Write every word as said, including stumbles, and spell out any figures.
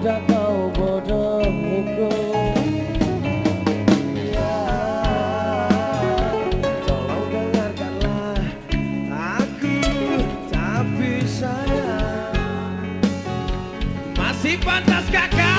mudah kau bodohiku. Ya, tolong dengarkanlah aku, tapi sayang masih pantas kakak.